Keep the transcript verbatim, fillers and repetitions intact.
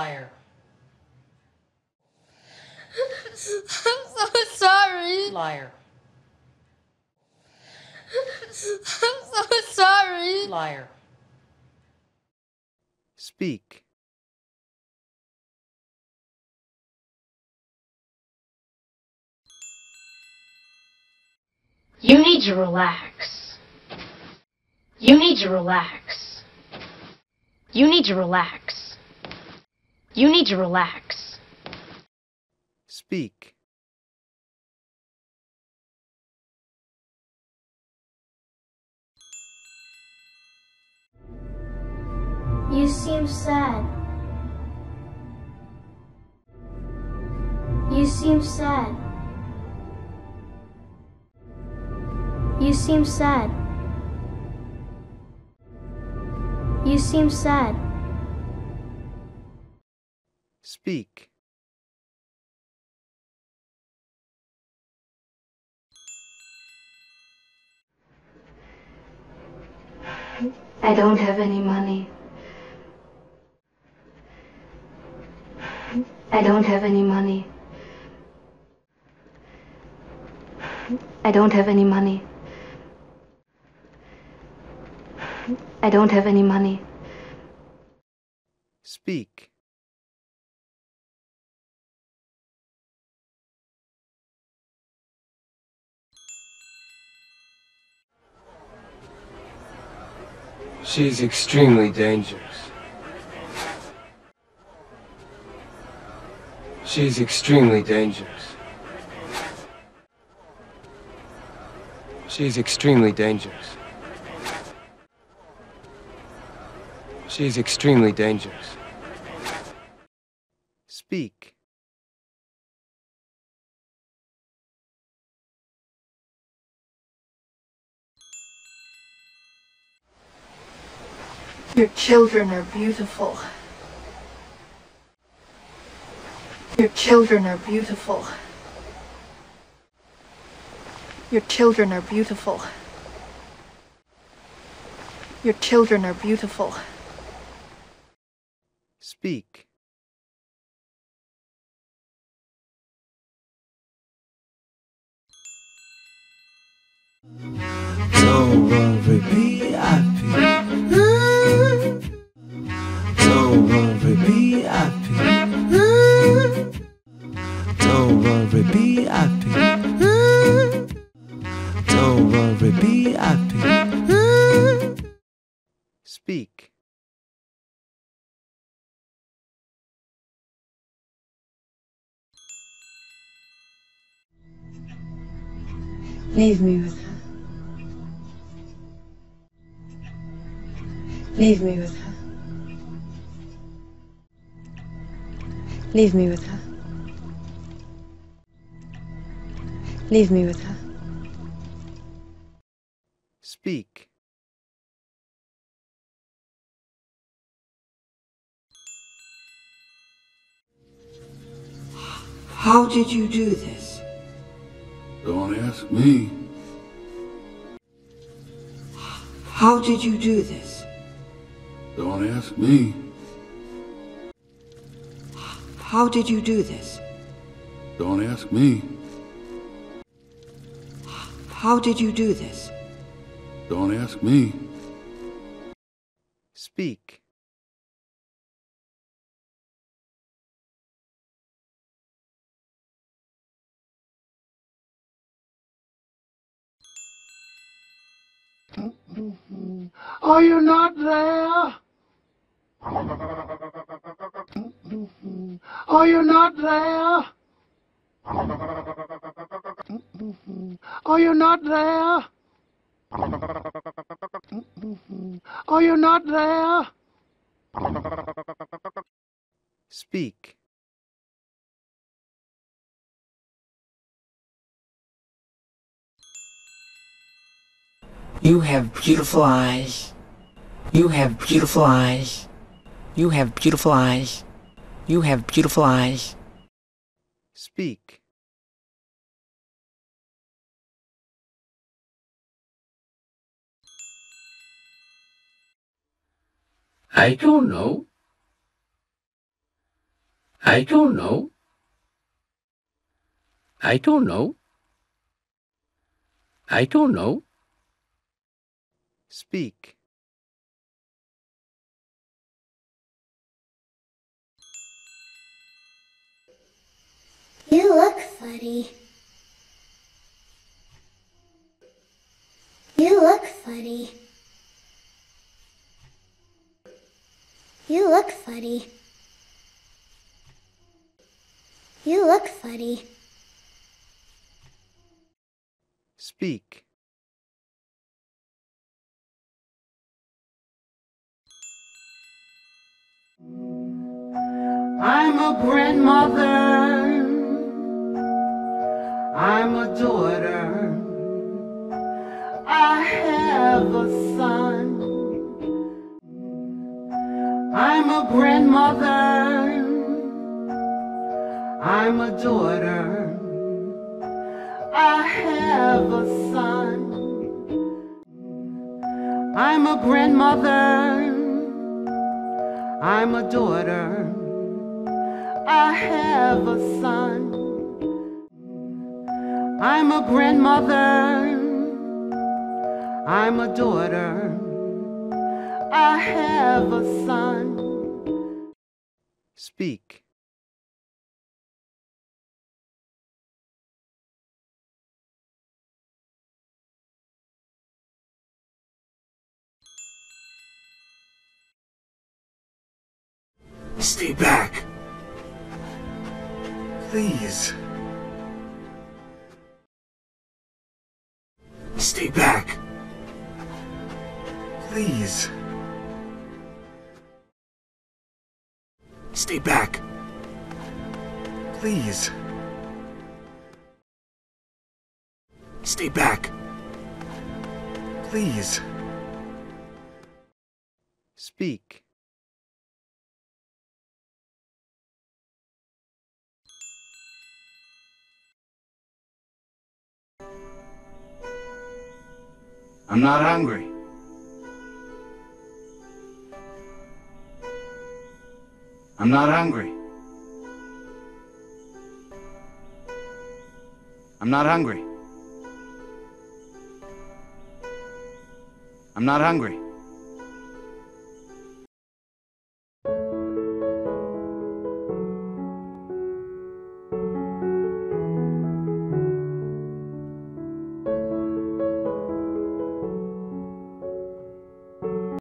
liar. I'm so sorry. Liar. I'm so sorry. Liar. Speak. You need to relax. You need to relax. You need to relax. You need to relax. Speak. You seem sad. You seem sad. You seem sad. You seem sad. Speak. I don't have any money. I don't have any money. I don't have any money. I don't have any money. Speak. She's extremely dangerous. She's extremely dangerous. She's extremely dangerous. She's extremely dangerous. Speak. Your children are beautiful. Your children are beautiful. Your children are beautiful. Your children are beautiful. Speak. Don't worry, be happy. Don't worry, be happy. Don't worry, be happy. Don't worry, be happy. Speak. Leave me with her. Leave me with her. Leave me with her. Leave me with her. Speak. How did you do this? Don't ask me. How did you do this? Don't ask me. How did you do this? Don't ask me. How did you do this? Don't ask me. Speak. Are you not there? Are you not there? Are you not there? Are you not there? Speak. You have beautiful eyes. You have beautiful eyes. You have beautiful eyes. You have beautiful eyes. Speak. I don't know. I don't know. I don't know. I don't know. Speak. You look funny. You look funny. You look funny. You look funny. Speak. I'm a grandmother. I'm a daughter. I have a son. I'm a grandmother. I'm a daughter. I have a son. I'm a grandmother. I'm a daughter. I have a son. I'm a grandmother. I'm a daughter. I have a son. Speak. Stay back. Please. Stay back. Please. Stay back. Please. Stay back. Please. Speak. I'm not hungry. I'm not hungry. I'm not hungry. I'm not hungry.